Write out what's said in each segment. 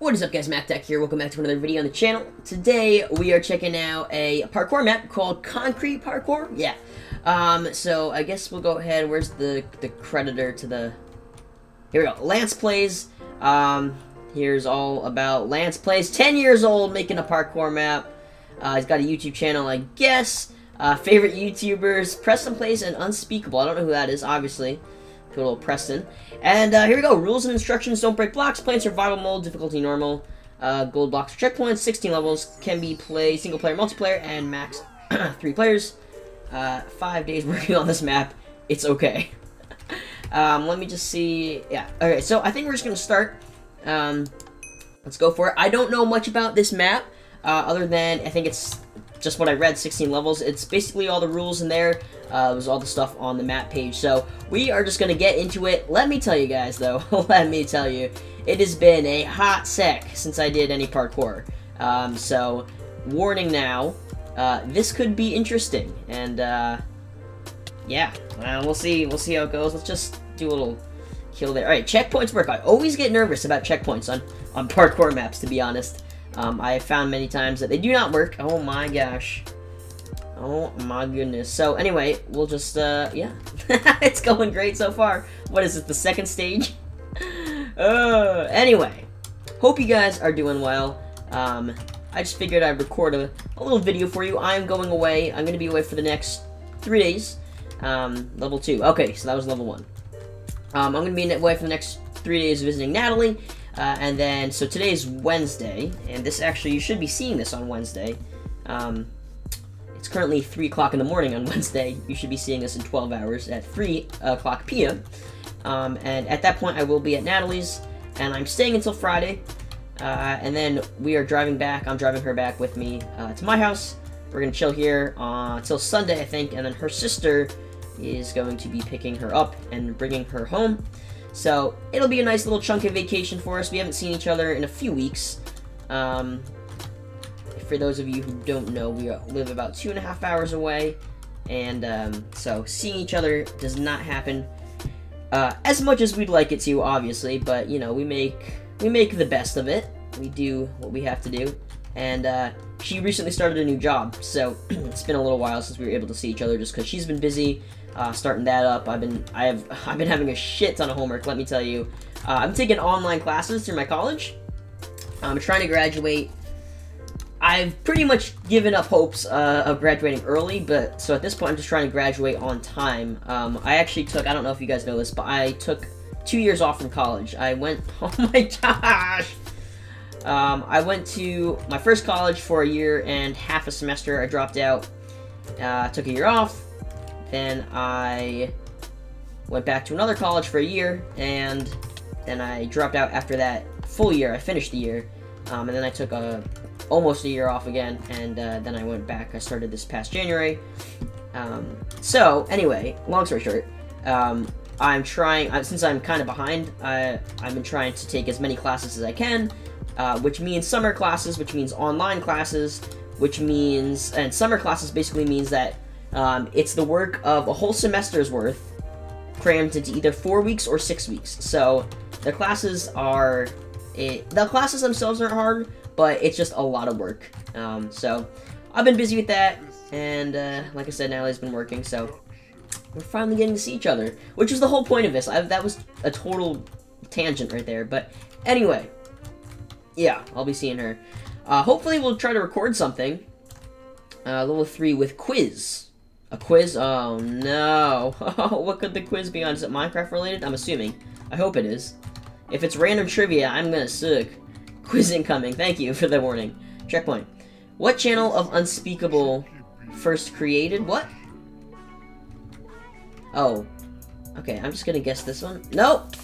What is up, guys? Mac Tech here. Welcome back to another video on the channel. Today we are checking out a parkour map called Concrete Parkour. Yeah. So I guess we'll go ahead. Where's the creditor to the? Here we go. LancePlays. Here's all about LancePlays. 10 years old, making a parkour map. He's got a YouTube channel, I guess. Favorite YouTubers: PrestonPlays and Unspeakable. I don't know who that is, obviously. Good old Preston. And here we go. Rules and instructions: don't break blocks, play in survival mode, difficulty normal, gold blocks for checkpoints, 16 levels, can be played single player, multiplayer, and max 3 players. 5 days working on this map. It's okay. Let me just see. Yeah. Alright, so I think we're just going to start. Let's go for it. I don't know much about this map, other than I think it's just what I read, 16 levels. It's basically all the rules in there. It was all the stuff on the map page. So we are just going to get into it. Let me tell you guys, though. Let me tell you. It has been a hot sec since I did any parkour. So warning now. This could be interesting. And yeah, we'll see. We'll see how it goes. Let's just do a little kill there. All right, checkpoints work. I always get nervous about checkpoints on parkour maps, to be honest. I have found many times that they do not work. Oh my gosh. Oh my goodness. So anyway, we'll just, yeah. It's going great so far. What is it, the second stage? Anyway. Hope you guys are doing well. I just figured I'd record a little video for you. I'm going away. I'm going to be away for the next 3 days. Level 2. Okay, so that was level 1. I'm going to be away for the next 3 days visiting Natalie. And then, so today's Wednesday, and this actually, you should be seeing this on Wednesday. It's currently 3 o'clock in the morning on Wednesday. You should be seeing this in 12 hours at 3 o'clock p.m. And at that point, I will be at Natalie's, and I'm staying until Friday. And then we are driving back. I'm driving her back with me to my house. We're going to chill here until Sunday, I think, and then her sister is going to be picking her up and bringing her home. So, it'll be a nice little chunk of vacation for us. We haven't seen each other in a few weeks. For those of you who don't know, we live about 2.5 hours away. And, so seeing each other does not happen as much as we'd like it to, obviously. But, you know, we make the best of it. We do what we have to do. And, she recently started a new job. So, it's been a little while since we were able to see each other just because she's been busy. Starting that up, I've been having a shit ton of homework. Let me tell you, I'm taking online classes through my college. I'm trying to graduate. I've pretty much given up hopes of graduating early, but so at this point, I'm just trying to graduate on time. I actually took—I don't know if you guys know this—but I took 2 years off from college. I went. Oh my gosh. I went to my first college for a year and half a semester. I dropped out. Took a year off. Then I went back to another college for a year, and then I dropped out after that full year. I finished the year, and then I took almost a year off again, and then I went back. I started this past January. So anyway, long story short, I'm trying, since I'm kind of behind, I've been trying to take as many classes as I can, which means summer classes, which means online classes, which means, and summer classes basically means that it's the work of a whole semester's worth crammed into either 4 weeks or 6 weeks. So the classes are, the classes themselves aren't hard, but it's just a lot of work. So I've been busy with that, and like I said, Natalie's been working, so we're finally getting to see each other, which was the whole point of this. That was a total tangent right there, but anyway, yeah, I'll be seeing her. Hopefully we'll try to record something, level 3 with quiz. A quiz? Oh, no. What could the quiz be on? Is it Minecraft related? I'm assuming. I hope it is. If it's random trivia, I'm gonna suck. Quiz incoming. Thank you for the warning. Checkpoint. What channel of Unspeakable first created? What? Oh. Okay, I'm just gonna guess this one. Nope!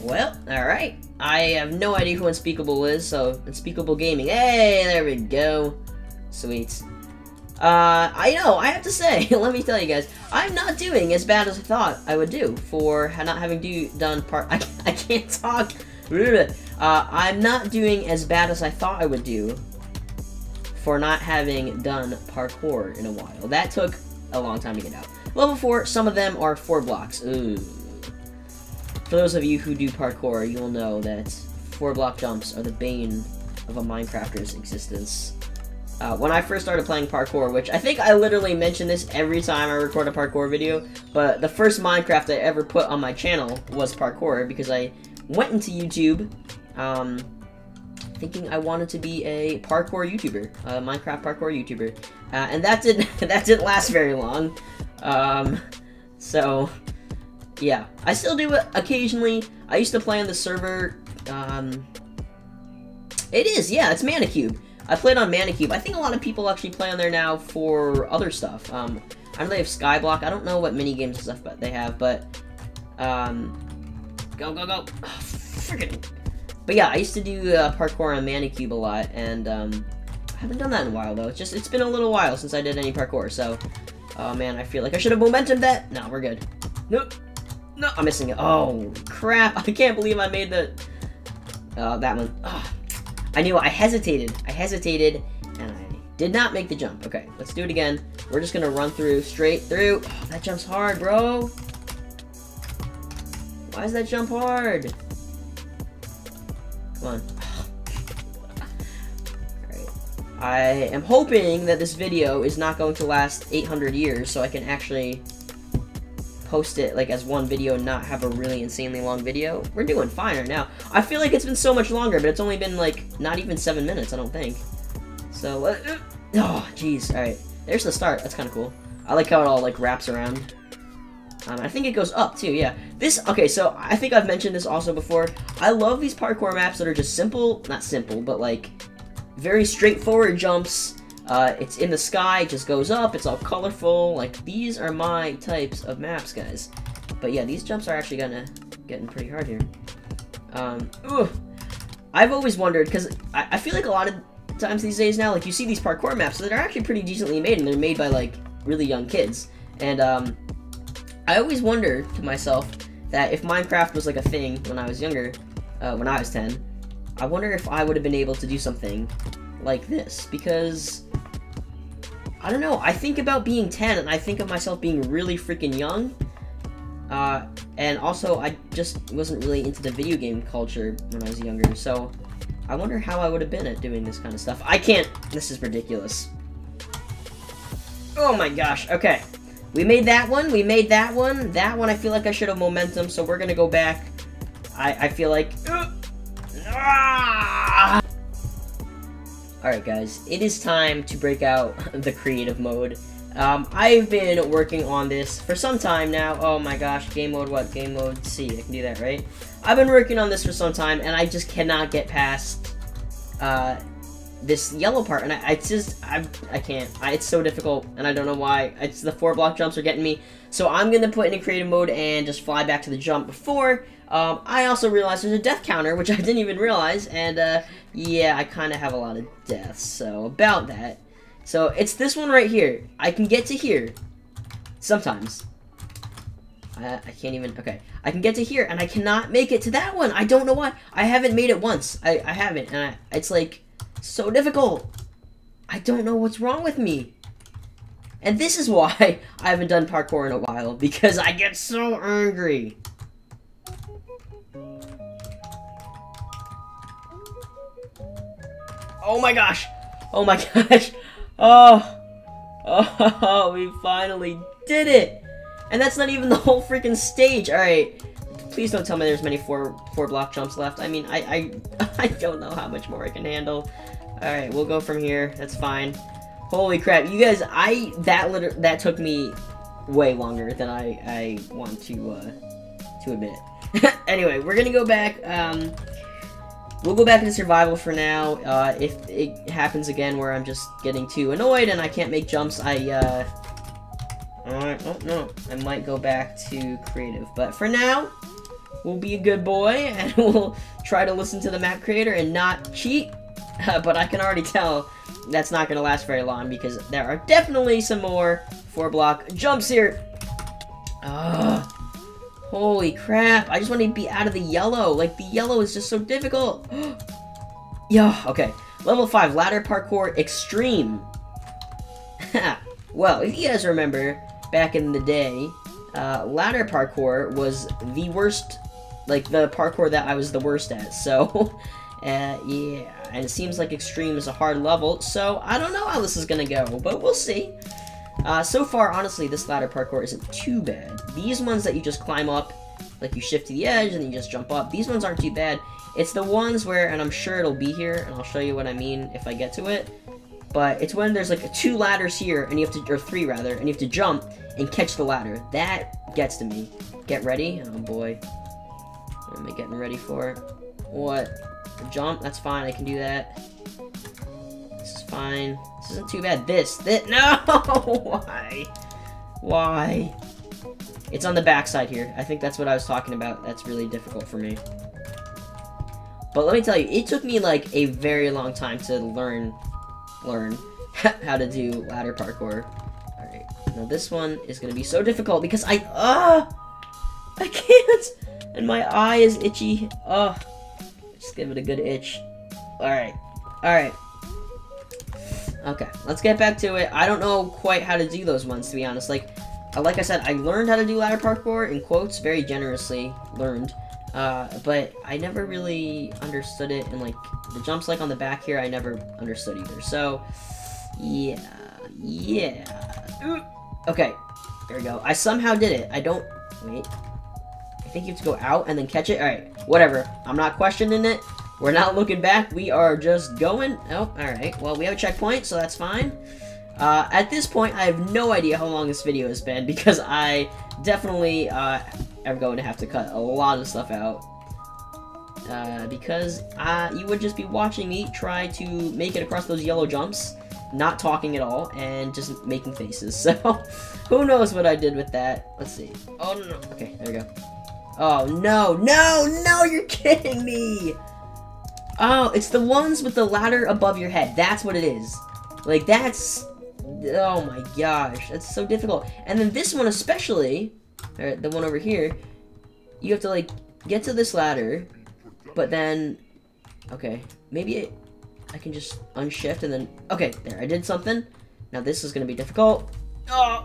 Well, alright. I have no idea who Unspeakable is, so Unspeakable Gaming. Hey, there we go. Sweet. I know, I have to say, let me tell you guys, I'm not doing as bad as I thought I would do for not having done part. I can't talk. I'm not doing as bad as I thought I would do for not having done parkour in a while. That took a long time to get out. Level 4, some of them are 4 blocks. Ooh. For those of you who do parkour, you'll know that 4-block jumps are the bane of a Minecrafter's existence. When I first started playing parkour, which I think I literally mention this every time I record a parkour video, but the first Minecraft I ever put on my channel was parkour, because I went into YouTube thinking I wanted to be a parkour YouTuber, a Minecraft parkour YouTuber, and that didn't last very long. So yeah, I still do it occasionally. I used to play on the server. It is, yeah, it's ManaCube. I played on ManaCube. I think a lot of people actually play on there now for other stuff. I know they have Skyblock. I don't know what mini games and stuff but they have, but go go go! Oh, freaking. But yeah, I used to do parkour on ManaCube a lot, and I haven't done that in a while though. It's been a little while since I did any parkour, so oh man, I feel like I should have momentumed that. No, we're good. Nope. No, I'm missing it. Oh crap! I can't believe I made the that one. Oh. I knew I hesitated, and I did not make the jump. Okay, let's do it again. We're just gonna run through, straight through. Oh, that jump's hard, bro. Why is that jump hard? Come on. Alright. I am hoping that this video is not going to last 800 years, so I can actually post it like as one video and not have a really insanely long video. We're doing fine right now. I feel like it's been so much longer, but it's only been like not even 7 minutes, I don't think. So oh jeez. All right, there's the start. That's kind of cool. I like how it all like wraps around. I think it goes up too. Yeah, this, okay, so I think I've mentioned this also before. I love these parkour maps that are just simple, not simple, but like very straightforward jumps. It's in the sky, it just goes up, it's all colorful. Like, these are my types of maps, guys. But yeah, these jumps are actually getting pretty hard here. Ooh, I've always wondered, because I feel like a lot of times these days now, like, you see these parkour maps that are actually pretty decently made, and they're made by, like, really young kids. And, I always wondered to myself that if Minecraft was, like, a thing when I was younger, when I was 10, I wonder if I would have been able to do something like this, because I don't know. I think about being 10, and I think of myself being really freaking young. And also, I just wasn't really into the video game culture when I was younger. So, I wonder how I would have been at doing this kind of stuff. I can't. This is ridiculous. Oh my gosh. Okay. We made that one. We made that one. That one, I feel like I should have momentum, so we're going to go back. I feel like... Alright guys, it is time to break out the creative mode. I've been working on this for some time now. Oh my gosh, game mode what? Game mode C, I can do that, right? I've been working on this for some time, and I just cannot get past this yellow part, and I can't. It's so difficult, and I don't know why. It's the 4-block jumps are getting me, so I'm going to put in creative mode and just fly back to the jump before. I also realized there's a death counter, which I didn't even realize, and, yeah, I kind of have a lot of deaths, so about that. So, it's this one right here. I can get to here. Sometimes. I can't even, okay. I can get to here, and I cannot make it to that one. I don't know why. I haven't made it once. I haven't, and it's, like, so difficult. I don't know what's wrong with me. And this is why I haven't done parkour in a while, because I get so angry. Oh my gosh! Oh my gosh! Oh. Oh, we finally did it! And that's not even the whole freaking stage! Alright, please don't tell me there's many four-block jumps left. I mean, I don't know how much more I can handle. Alright, we'll go from here. That's fine. Holy crap, you guys, that took me way longer than I want to admit. Anyway, we're gonna go back, we'll go back into survival for now. If it happens again where I'm just getting too annoyed and I can't make jumps, oh no, I might go back to creative. But for now, we'll be a good boy and we'll try to listen to the map creator and not cheat. But I can already tell that's not going to last very long because there are definitely some more 4-block jumps here. Ugh. Holy crap, I just want to be out of the yellow. Like, the yellow is just so difficult. Yeah, okay. Level 5, Ladder Parkour Extreme. Well, if you guys remember, back in the day, Ladder Parkour was the worst like the parkour that I was the worst at, so yeah, and it seems like extreme is a hard level, so I don't know how this is gonna go, but we'll see. So far, honestly, this ladder parkour isn't too bad. These ones that you just climb up, like you shift to the edge and then you just jump up, these ones aren't too bad. It's the ones where, and I'm sure it'll be here, and I'll show you what I mean if I get to it, but it's when there's like 2 ladders here, and you have to, or 3 rather, and you have to jump and catch the ladder. That gets to me. Get ready? Oh boy. What am I getting ready for? What? Jump? That's fine, I can do that. This is fine. This isn't too bad. This, no! Why? Why? It's on the backside here. I think that's what I was talking about. That's really difficult for me. But let me tell you, it took me like a very long time to learn how to do ladder parkour. Alright, now this one is gonna be so difficult because I can't, and my eye is itchy. Just give it a good itch. Alright. Okay, let's get back to it. I don't know quite how to do those ones, to be honest. Like I said, I learned how to do ladder parkour, in quotes, very generously learned. But I never really understood it, and like the jumps like on the back here I never understood either, so yeah. Okay, there we go. I somehow did it. Wait, I think you have to go out and then catch it. Alright, whatever, I'm not questioning it. We're not looking back, we are just going. Oh, alright, well, we have a checkpoint, so that's fine. At this point I have no idea how long this video has been, because I definitely I'm going to have to cut a lot of stuff out, because you would just be watching me try to make it across those yellow jumps, not talking at all, and just making faces, so who knows what I did with that. Let's see. Oh no, okay, there we go. Oh no, you're kidding me. Oh, it's the ones with the ladder above your head, that's what it is. Like, that's, oh my gosh, that's so difficult. And then this one especially, alright, the one over here, you have to, like, get to this ladder, but then, okay, maybe I can just unshift and then, okay, there, I did something. Now this is gonna be difficult. Oh!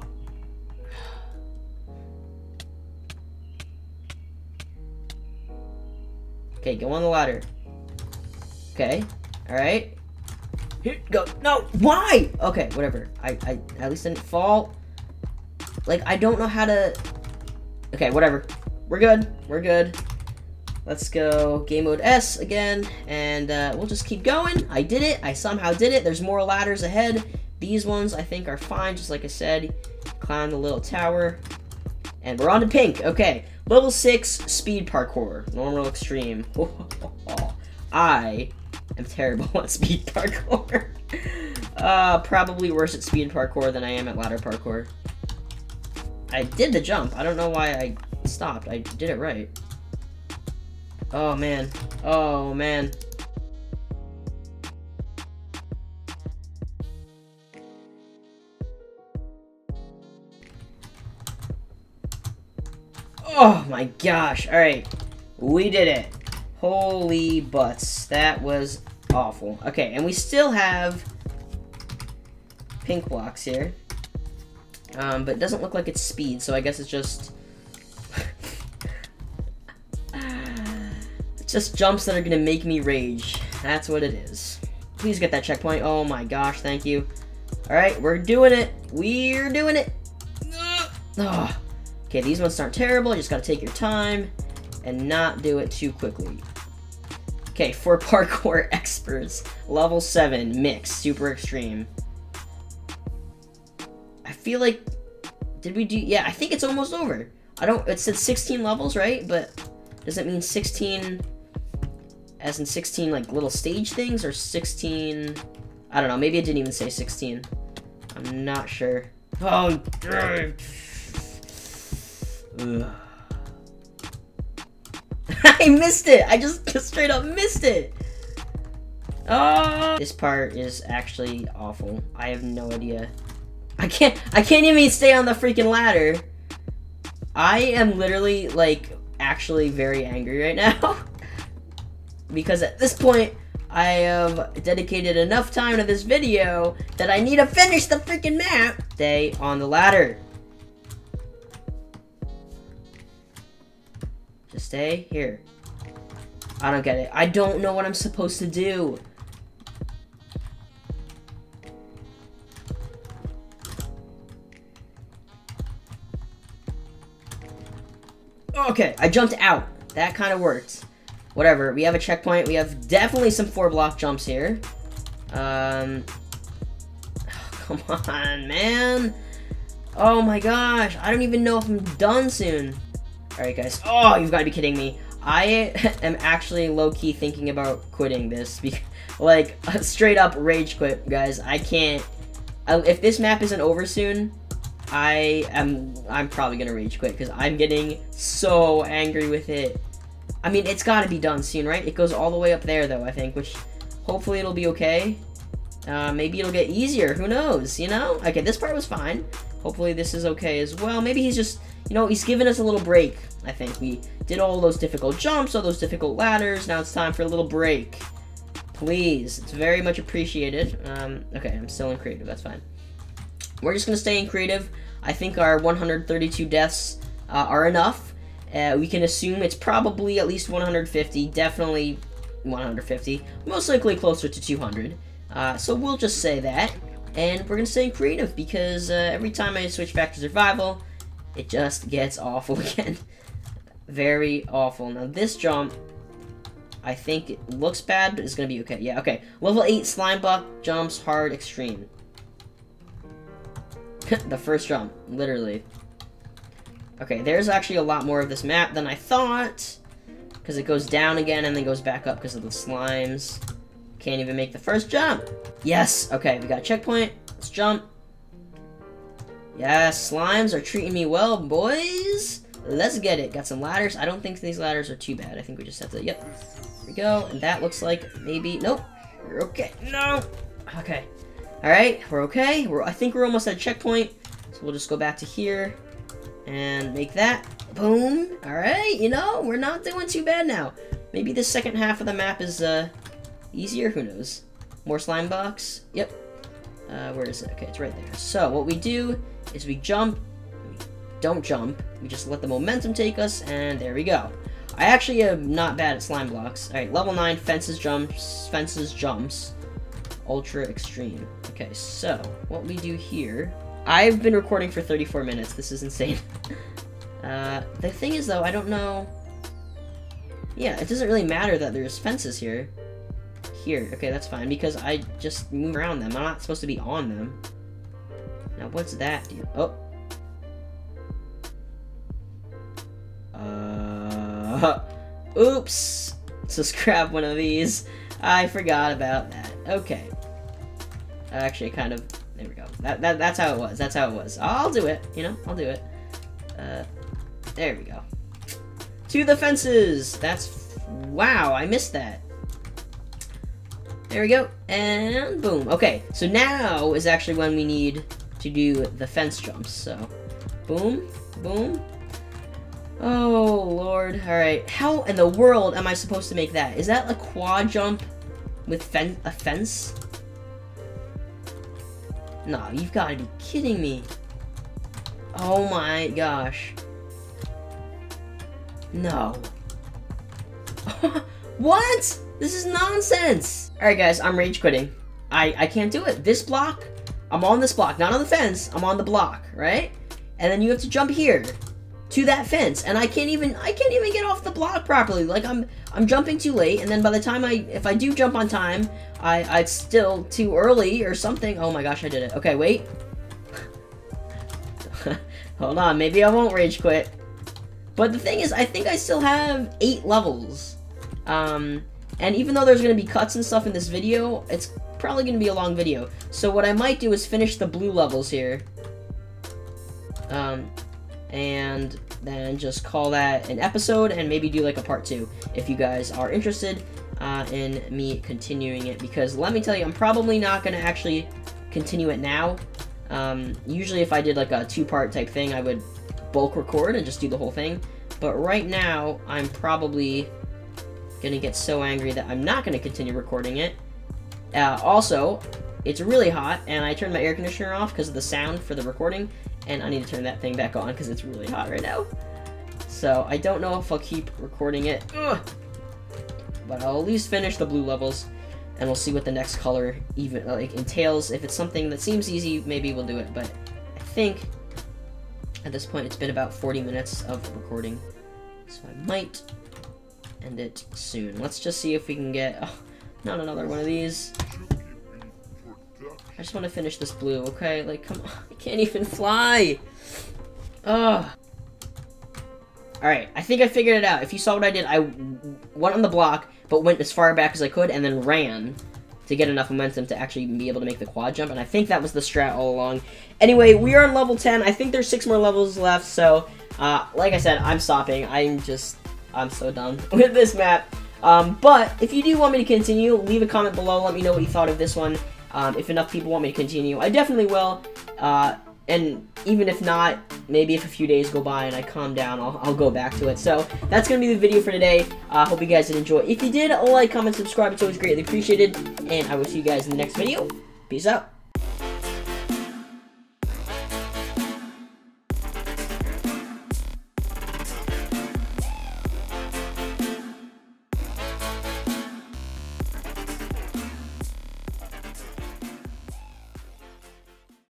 Okay, go on the ladder. Okay, alright. Here, go, no, why? Okay, whatever, I at least didn't fall. Like, I don't know how to... Okay, whatever. We're good. Let's go game mode S again, and we'll just keep going. I did it. I somehow did it. There's more ladders ahead. These ones, I think, are fine, just like I said. Climb the little tower. And we're on to pink. Okay. Level 6 speed parkour. Normal extreme. I am terrible at speed parkour. Probably worse at speed parkour than I am at ladder parkour. I did the jump. I don't know why I stopped. I did it right. Oh, man. Oh, my gosh. All right. We did it. Holy butts. That was awful. Okay, and we still have pink blocks here. But it doesn't look like it's speed, so I guess it's just... it's just jumps that are gonna make me rage. That's what it is. Please get that checkpoint. Oh my gosh, thank you. Alright, we're doing it. We're doing it. Oh. Okay, these ones aren't terrible. You just gotta take your time and not do it too quickly. Okay, for parkour experts. Level 7, mix, super extreme. Feel like, did we do, yeah, I think it's almost over. It said 16 levels, right? But does it mean 16 as in 16 like little stage things, or 16, I don't know, maybe it didn't even say 16. I'm not sure. Oh, I missed it. I just straight up missed it. Oh, this part is actually awful. I have no idea. I can't even stay on the freaking ladder. I am literally, like, actually very angry right now. Because at this point, I have dedicated enough time to this video that I need to finish the freaking map. Stay on the ladder. Just stay here. I don't get it. I don't know what I'm supposed to do. Okay, I jumped out. That kind of worked. Whatever, we have a checkpoint. We have definitely some 4-block jumps here. Come on, man. Oh my gosh, I don't even know if I'm done soon. Alright, guys. Oh, you've got to be kidding me. I am actually low-key thinking about quitting this. Because, like, straight up rage quit, guys. I can't. If this map isn't over soon, I'm probably gonna rage quit because I'm getting so angry with it. I mean, it's gotta be done soon, right? It goes all the way up there, though, I think, which hopefully it'll be okay. Maybe it'll get easier. Who knows, you know? Okay, this part was fine. Hopefully this is okay as well. Maybe he's just, you know, he's giving us a little break, I think. We did all those difficult jumps, all those difficult ladders. Now it's time for a little break. Please. It's very much appreciated. Okay, I'm still in creative. That's fine. We're just going to stay in creative. I think our 132 deaths are enough. We can assume it's probably at least 150, definitely 150, most likely closer to 200. So we'll just say that, and we're going to stay in creative because every time I switch back to survival, it just gets awful again. Very awful. Now this jump, I think it looks bad, but it's going to be okay. Yeah, okay. Level 8 slime block jumps hard extreme. The first jump, literally. Okay, there's actually a lot more of this map than I thought, because it goes down again and then goes back up because of the slimes. Can't even make the first jump. Yes, okay, we got a checkpoint. Let's jump. Yes, slimes are treating me well, boys. Let's get it. Got some ladders. I don't think these ladders are too bad. I think we just have to, yep. There we go, and that looks like maybe, nope. We're okay, no. Okay. Alright, we're okay. I think we're almost at a checkpoint. So we'll just go back to here and make that. Boom. Alright, you know, we're not doing too bad now. Maybe the second half of the map is easier. Who knows? More slime box. Yep. Where is it? Okay, it's right there. So what we do is we jump. We don't jump. We just let the momentum take us, and there we go. I actually am not bad at slime blocks. Alright, level 9, fences, jumps, fences, jumps. Ultra extreme. Okay, so what we do here, I've been recording for 34 minutes. This is insane. The thing is, though, I don't know. Yeah, it doesn't really matter that there's fences here. Here, okay, that's fine because I just move around them. I'm not supposed to be on them. Now, what's that do? Oh. Oops. Let's just grab one of these. I forgot about that. Okay. Actually, kind of. There we go. That's how it was. That's how it was. I'll do it. You know, I'll do it. There we go. To the fences. That's. Wow, I missed that. There we go. And boom. Okay. So now is actually when we need to do the fence jumps. So, boom, boom. Oh, Lord. All right. How in the world am I supposed to make that? Is that a quad jump with a fence? Nah, you've got to be kidding me. Oh, my gosh. No. What? This is nonsense. All right, guys. I'm rage quitting. I can't do it. This block, I'm on this block. Not on the fence. I'm on the block, right? And then you have to jump here. To that fence, and I can't even get off the block properly. Like I'm jumping too late, and then by the time if I do jump on time, it's still too early or something. Oh my gosh, I did it. Okay, wait. Hold on, maybe I won't rage quit. But the thing is, I think I still have 8 levels. And even though there's gonna be cuts and stuff in this video, it's probably gonna be a long video. So what I might do is finish the blue levels here. And then just call that an episode and maybe do like a part 2 if you guys are interested in me continuing it, because let me tell you, I'm probably not going to actually continue it now. Usually if I did like a 2-part type thing, I would bulk record and just do the whole thing, but right now I'm probably going to get so angry that I'm not going to continue recording it. Also, it's really hot and I turned my air conditioner off because of the sound for the recording. And I need to turn that thing back on because it's really hot right now. So I don't know if I'll keep recording it. Ugh. But I'll at least finish the blue levels, and we'll see what the next color even like entails. If it's something that seems easy, maybe we'll do it. But I think at this point it's been about 40 minutes of recording, so I might end it soon. Let's just see if we can get not another one of these. I just want to finish this blue, okay? Like, come on, I can't even fly. Ugh. Alright, I think I figured it out. If you saw what I did, I went on the block, but went as far back as I could, and then ran to get enough momentum to actually be able to make the quad jump, and I think that was the strat all along. Anyway, we are on level 10. I think there's 6 more levels left, so, like I said, I'm stopping. I'm so done with this map. But if you do want me to continue, leave a comment below. Let me know what you thought of this one. If enough people want me to continue, I definitely will. And even if not, maybe if a few days go by and I calm down, I'll go back to it. So that's going to be the video for today. I hope you guys did enjoy. If you did, like, comment, subscribe. It's always greatly appreciated. And I will see you guys in the next video. Peace out.